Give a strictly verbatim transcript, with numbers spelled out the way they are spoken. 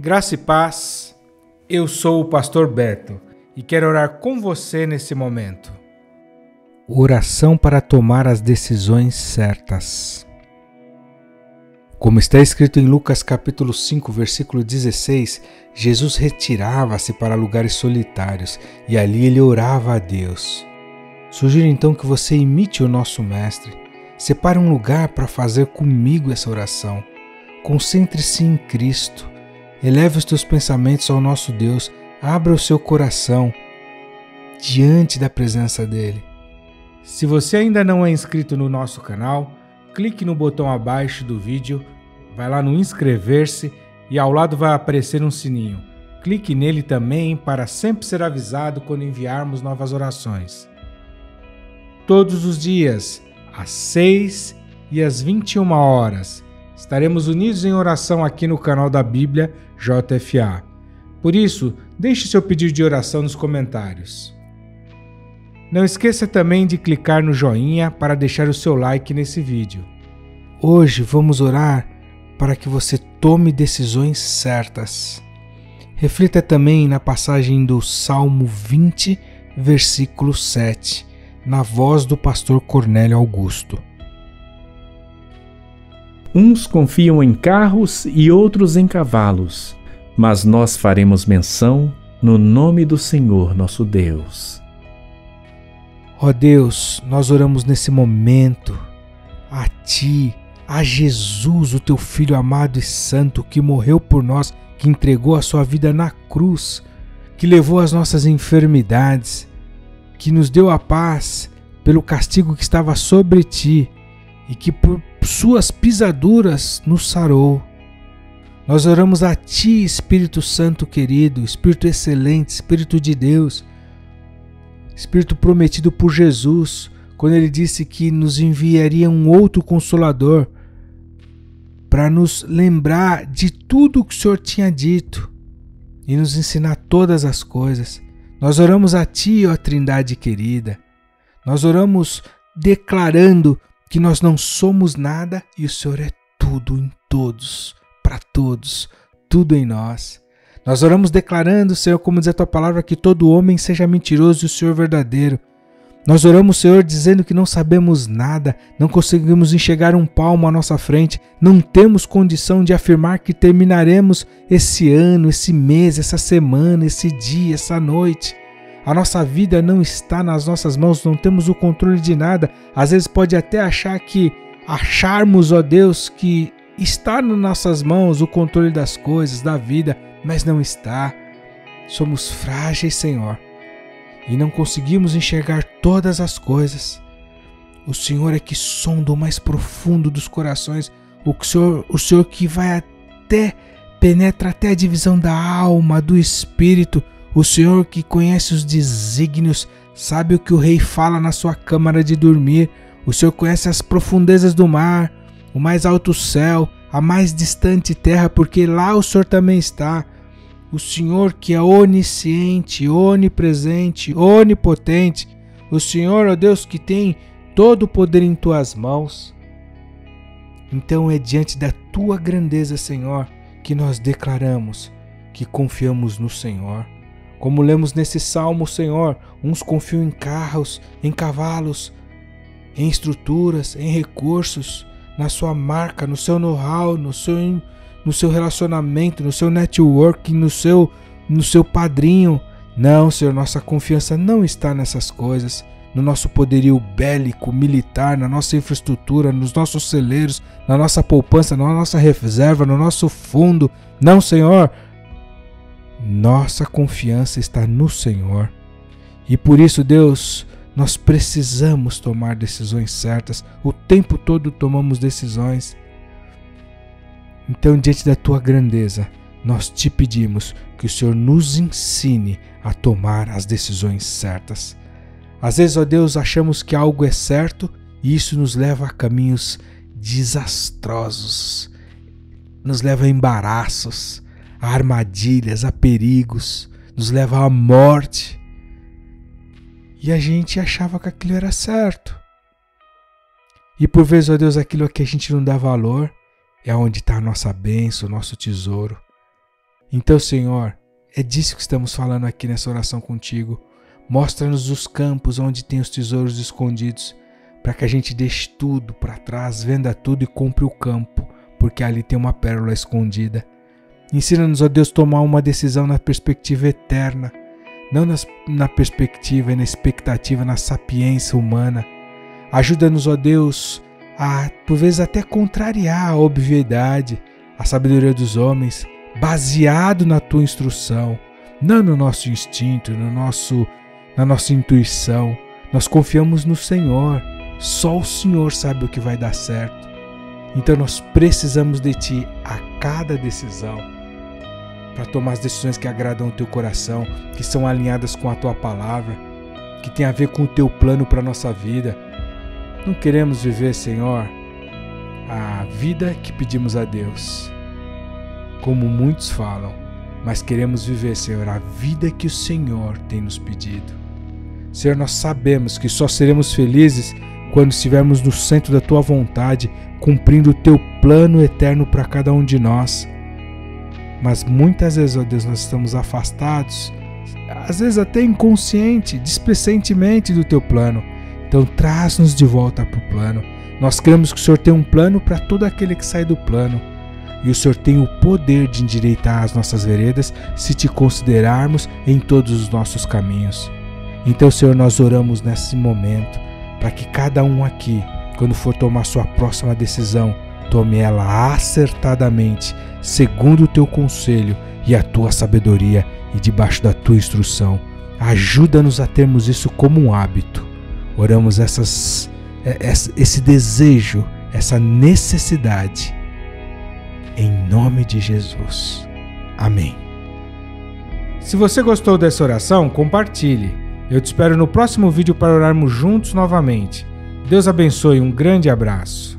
Graça e paz, eu sou o pastor Beto e quero orar com você nesse momento. Oração para tomar as decisões certas. Como está escrito em Lucas capítulo cinco, versículo dezesseis, Jesus retirava-se para lugares solitários e ali ele orava a Deus. Sugiro então que você imite o nosso mestre. Separe um lugar para fazer comigo essa oração. Concentre-se em Cristo. Eleve os teus pensamentos ao nosso Deus, abra o seu coração diante da presença dele. Se você ainda não é inscrito no nosso canal, clique no botão abaixo do vídeo, vai lá no inscrever-se e ao lado vai aparecer um sininho. Clique nele também para sempre ser avisado quando enviarmos novas orações. Todos os dias, às seis e às vinte e uma horas, estaremos unidos em oração aqui no canal da Bíblia J F A. Por isso, deixe seu pedido de oração nos comentários. Não esqueça também de clicar no joinha para deixar o seu like nesse vídeo. Hoje vamos orar para que você tome decisões certas. Reflita também na passagem do Salmo vinte, versículo sete, na voz do pastor Cornélio Augusto. Uns confiam em carros e outros em cavalos, mas nós faremos menção no nome do Senhor nosso Deus. Ó Deus, nós oramos nesse momento a Ti, a Jesus, o Teu Filho amado e santo, que morreu por nós, que entregou a Sua vida na cruz, que levou as nossas enfermidades, que nos deu a paz pelo castigo que estava sobre Ti e que por Suas pisaduras nos sarou. Nós oramos a Ti, Espírito Santo querido, Espírito excelente, Espírito de Deus, Espírito prometido por Jesus, quando Ele disse que nos enviaria um outro Consolador para nos lembrar de tudo o que o Senhor tinha dito e nos ensinar todas as coisas. Nós oramos a Ti, ó Trindade querida. Nós oramos declarando que nós não somos nada e o Senhor é tudo em todos, para todos, tudo em nós. Nós oramos declarando, Senhor, como diz a Tua palavra, que todo homem seja mentiroso e o Senhor verdadeiro. Nós oramos, Senhor, dizendo que não sabemos nada, não conseguimos enxergar um palmo à nossa frente, não temos condição de afirmar que terminaremos esse ano, esse mês, essa semana, esse dia, essa noite. A nossa vida não está nas nossas mãos, não temos o controle de nada. Às vezes pode até achar que, acharmos, ó Deus, que está nas nossas mãos o controle das coisas, da vida, mas não está. Somos frágeis, Senhor, e não conseguimos enxergar todas as coisas. O Senhor é que sonda o mais profundo dos corações, o Senhor, o Senhor que vai até, penetra até a divisão da alma, do espírito, o Senhor que conhece os desígnios, sabe o que o rei fala na sua câmara de dormir. O Senhor conhece as profundezas do mar, o mais alto céu, a mais distante terra, porque lá o Senhor também está. O Senhor que é onisciente, onipresente, onipotente. O Senhor, ó Deus, que tem todo o poder em Tuas mãos. Então é diante da Tua grandeza, Senhor, que nós declaramos que confiamos no Senhor. Como lemos nesse Salmo, Senhor, uns confiam em carros, em cavalos, em estruturas, em recursos, na sua marca, no seu know-how, no seu, no seu relacionamento, no seu networking, no seu, no seu padrinho. Não, Senhor, nossa confiança não está nessas coisas, no nosso poderio bélico, militar, na nossa infraestrutura, nos nossos celeiros, na nossa poupança, na nossa reserva, no nosso fundo. Não, Senhor. Nossa confiança está no Senhor. E por isso, Deus, nós precisamos tomar decisões certas. O tempo todo tomamos decisões. Então, diante da Tua grandeza, nós Te pedimos que o Senhor nos ensine a tomar as decisões certas. Às vezes, ó Deus, achamos que algo é certo e isso nos leva a caminhos desastrosos, nos leva a embaraços, a armadilhas, a perigos, nos leva à morte. E a gente achava que aquilo era certo. E por vezes, ó Deus, aquilo que a gente não dá valor é onde está a nossa bênção, o nosso tesouro. Então, Senhor, é disso que estamos falando aqui nessa oração contigo. Mostra-nos os campos onde tem os tesouros escondidos, para que a gente deixe tudo para trás, venda tudo e compre o campo, porque ali tem uma pérola escondida. Ensina-nos, ó Deus, tomar uma decisão na perspectiva eterna, não nas, na perspectiva e na expectativa, na sapiência humana. Ajuda-nos, ó Deus, a, por vezes, até contrariar a obviedade, a sabedoria dos homens, baseado na Tua instrução, não no nosso instinto, no nosso, na nossa intuição. Nós confiamos no Senhor, só o Senhor sabe o que vai dar certo. Então nós precisamos de Ti a cada decisão, para tomar as decisões que agradam o Teu coração, que são alinhadas com a Tua palavra, que tem a ver com o Teu plano para a nossa vida. Não queremos viver, Senhor, a vida que pedimos a Deus, como muitos falam, mas queremos viver, Senhor, a vida que o Senhor tem nos pedido. Senhor, nós sabemos que só seremos felizes quando estivermos no centro da Tua vontade, cumprindo o Teu plano eterno para cada um de nós. Mas muitas vezes, ó Deus, nós estamos afastados, às vezes até inconsciente, displicentemente do Teu plano. Então traz-nos de volta para o plano. Nós cremos que o Senhor tem um plano para todo aquele que sai do plano. E o Senhor tem o poder de endireitar as nossas veredas se Te considerarmos em todos os nossos caminhos. Então, Senhor, nós oramos nesse momento para que cada um aqui, quando for tomar sua próxima decisão, tome ela acertadamente, segundo o Teu conselho e a Tua sabedoria e debaixo da Tua instrução. Ajuda-nos a termos isso como um hábito. Oramos essas, esse desejo, essa necessidade, em nome de Jesus. Amém. Se você gostou dessa oração, compartilhe. Eu te espero no próximo vídeo para orarmos juntos novamente. Deus abençoe, um grande abraço.